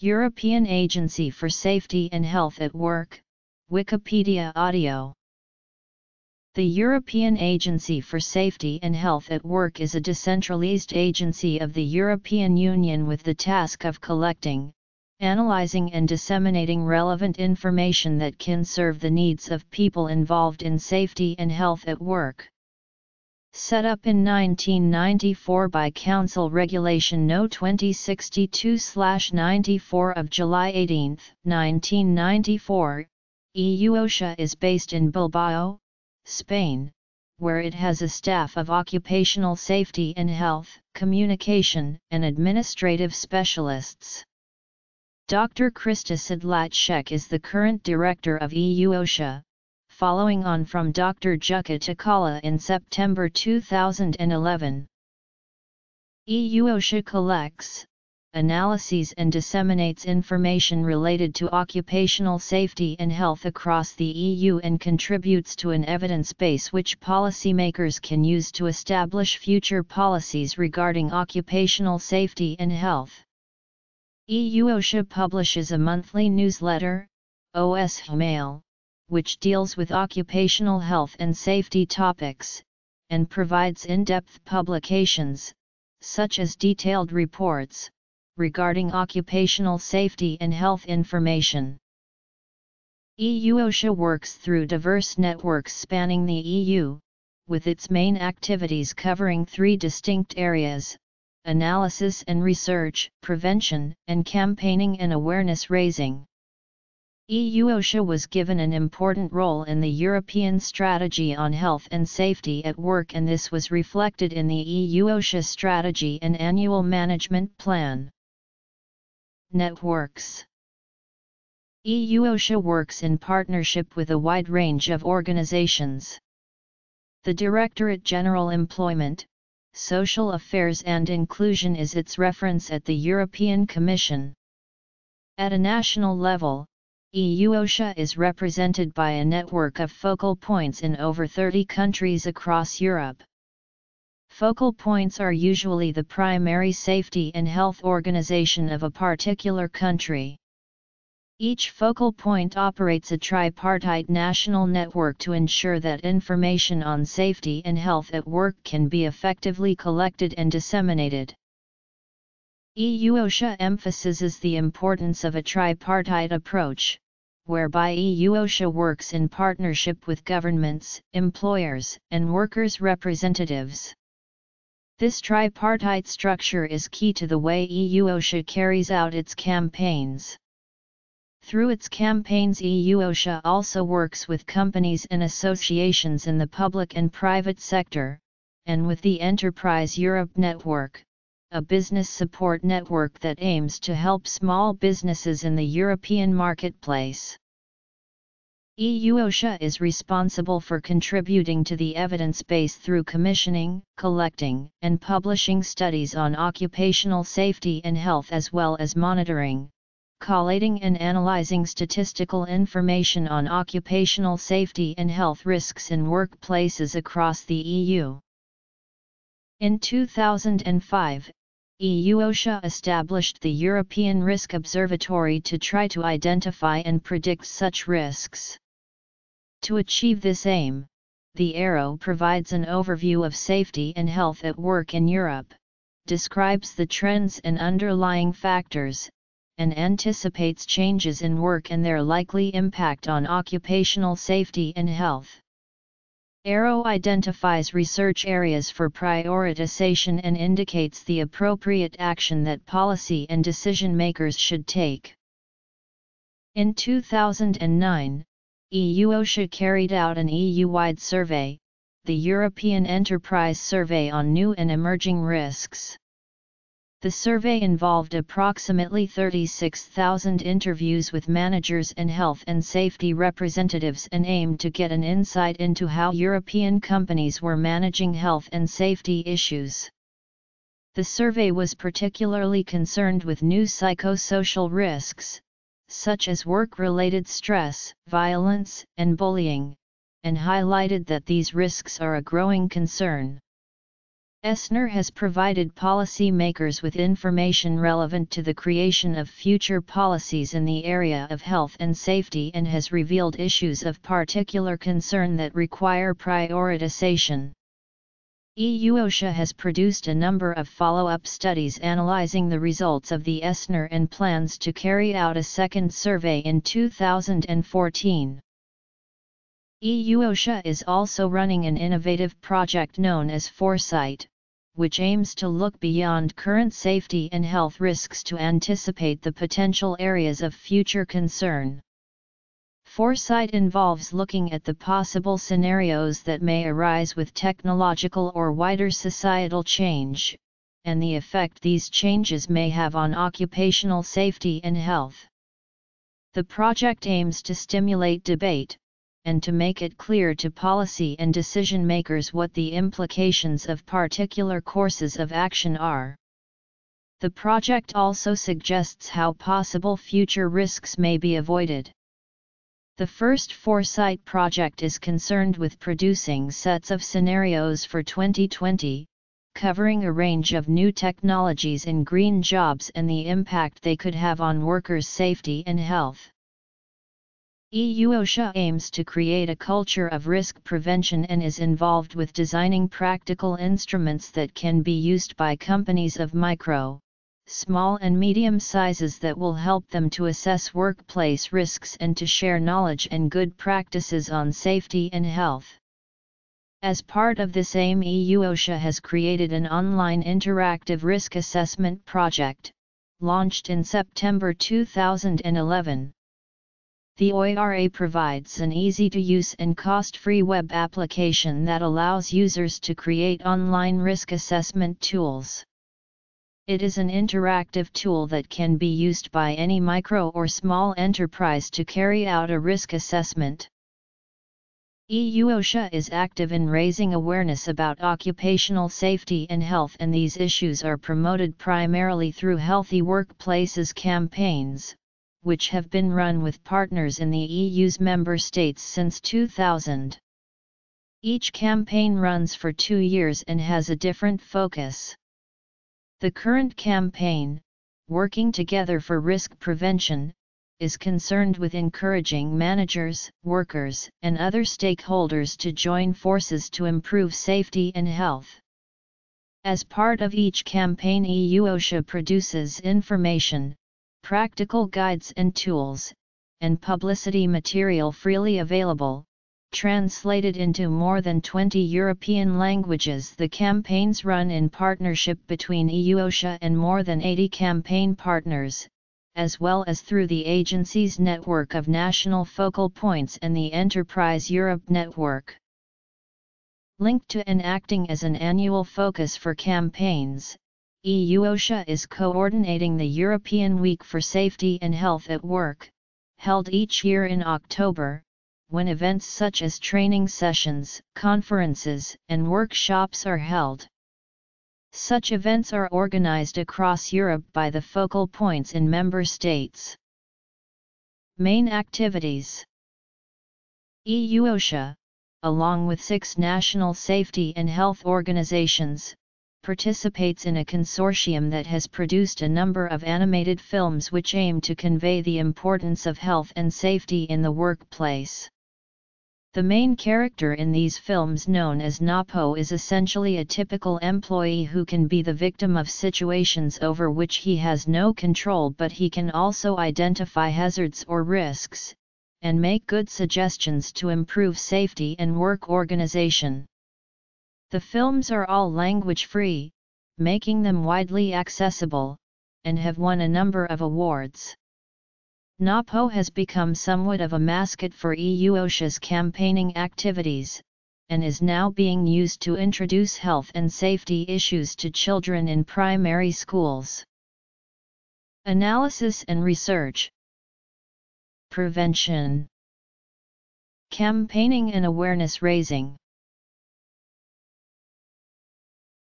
European Agency for Safety and Health at Work, Wikipedia Audio. The European Agency for Safety and Health at Work is a decentralized agency of the European Union with the task of collecting, analyzing and disseminating relevant information that can serve the needs of people involved in safety and health at work. Set up in 1994 by Council Regulation No 2062/94 of July 18, 1994, EU-OSHA is based in Bilbao, Spain, where it has a staff of occupational safety and health, communication and administrative specialists. Dr. Christa Sidlatschek is the current director of EU-OSHA, following on from Dr. Jukka Takala in September 2011. EU-OSHA collects, analyses and disseminates information related to occupational safety and health across the EU and contributes to an evidence base which policymakers can use to establish future policies regarding occupational safety and health. EU-OSHA publishes a monthly newsletter, OSH Mail, which deals with occupational health and safety topics, and provides in-depth publications, such as detailed reports, regarding occupational safety and health information. EU-OSHA works through diverse networks spanning the EU, with its main activities covering three distinct areas: analysis and research, prevention, and campaigning and awareness raising. EU-OSHA was given an important role in the European Strategy on Health and Safety at Work, and this was reflected in the EU-OSHA Strategy and Annual Management Plan. Networks. EU-OSHA works in partnership with a wide range of organizations. The Directorate General Employment, Social Affairs and Inclusion is its reference at the European Commission. At a national level, EU-OSHA is represented by a network of focal points in over 30 countries across Europe. Focal points are usually the primary safety and health organization of a particular country. Each focal point operates a tripartite national network to ensure that information on safety and health at work can be effectively collected and disseminated. EU-OSHA emphasizes the importance of a tripartite approach, whereby EU-OSHA works in partnership with governments, employers, and workers' representatives. This tripartite structure is key to the way EU-OSHA carries out its campaigns. Through its campaigns, EU-OSHA also works with companies and associations in the public and private sector, and with the Enterprise Europe Network, a business support network that aims to help small businesses in the European marketplace. EU-OSHA is responsible for contributing to the evidence base through commissioning, collecting, and publishing studies on occupational safety and health, as well as monitoring, collating and analyzing statistical information on occupational safety and health risks in workplaces across the EU. In 2005, EU-OSHA established the European Risk Observatory to try to identify and predict such risks. To achieve this aim, the ARO provides an overview of safety and health at work in Europe, describes the trends and underlying factors, and anticipates changes in work and their likely impact on occupational safety and health. ARO identifies research areas for prioritization and indicates the appropriate action that policy and decision makers should take. In 2009, EU-OSHA carried out an EU-wide survey, the European Enterprise Survey on New and Emerging Risks. The survey involved approximately 36,000 interviews with managers and health and safety representatives and aimed to get an insight into how European companies were managing health and safety issues. The survey was particularly concerned with new psychosocial risks, such as work-related stress, violence, and bullying, and highlighted that these risks are a growing concern. ESENER has provided policy makers with information relevant to the creation of future policies in the area of health and safety and has revealed issues of particular concern that require prioritization. EU-OSHA has produced a number of follow-up studies analyzing the results of the ESENER and plans to carry out a second survey in 2014. EU-OSHA is also running an innovative project known as Foresight, which aims to look beyond current safety and health risks to anticipate the potential areas of future concern. Foresight involves looking at the possible scenarios that may arise with technological or wider societal change, and the effect these changes may have on occupational safety and health. The project aims to stimulate debate, and to make it clear to policy and decision makers what the implications of particular courses of action are. The project also suggests how possible future risks may be avoided. The first Foresight project is concerned with producing sets of scenarios for 2020, covering a range of new technologies in green jobs and the impact they could have on workers' safety and health. EU-OSHA aims to create a culture of risk prevention and is involved with designing practical instruments that can be used by companies of micro, small and medium sizes that will help them to assess workplace risks and to share knowledge and good practices on safety and health. As part of this aim, EU-OSHA has created an online interactive risk assessment project, launched in September 2011. The OIRA provides an easy-to-use and cost-free web application that allows users to create online risk assessment tools. It is an interactive tool that can be used by any micro or small enterprise to carry out a risk assessment. EU-OSHA is active in raising awareness about occupational safety and health, and these issues are promoted primarily through Healthy Workplaces campaigns, which have been run with partners in the EU's member states since 2000. Each campaign runs for 2 years and has a different focus. The current campaign, Working Together for Risk Prevention, is concerned with encouraging managers, workers, and other stakeholders to join forces to improve safety and health. As part of each campaign, EU-OSHA produces information, practical guides and tools, and publicity material freely available, translated into more than 20 European languages. The campaigns run in partnership between EU-OSHA and more than 80 campaign partners, as well as through the agency's network of national focal points and the Enterprise Europe network. Linked to and acting as an annual focus for campaigns, EU-OSHA is coordinating the European Week for Safety and Health at Work, held each year in October, when events such as training sessions, conferences, and workshops are held. Such events are organized across Europe by the focal points in member states. Main activities. EU-OSHA, along with 6 national safety and health organizations, participates in a consortium that has produced a number of animated films which aim to convey the importance of health and safety in the workplace. The main character in these films, known as Napo, is essentially a typical employee who can be the victim of situations over which he has no control, but he can also identify hazards or risks, and make good suggestions to improve safety and work organization. The films are all language-free, making them widely accessible, and have won a number of awards. Napo has become somewhat of a mascot for EU-OSHA's campaigning activities, and is now being used to introduce health and safety issues to children in primary schools. Analysis and research. Prevention. Campaigning and awareness raising.